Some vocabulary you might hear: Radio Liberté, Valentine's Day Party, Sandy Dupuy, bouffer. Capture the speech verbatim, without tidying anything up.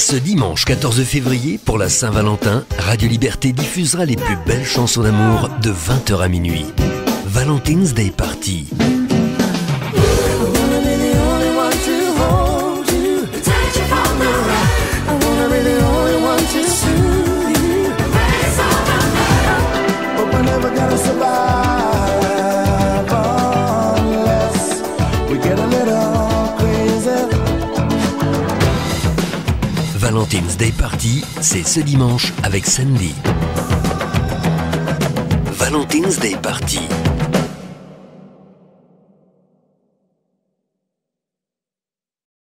Ce dimanche quatorze février, pour la Saint-Valentin, Radio Liberté diffusera les plus belles chansons d'amour de vingt heures à minuit. Valentine's Day Party. Valentine's Day Party, c'est ce dimanche avec Sandy. Valentine's Day Party.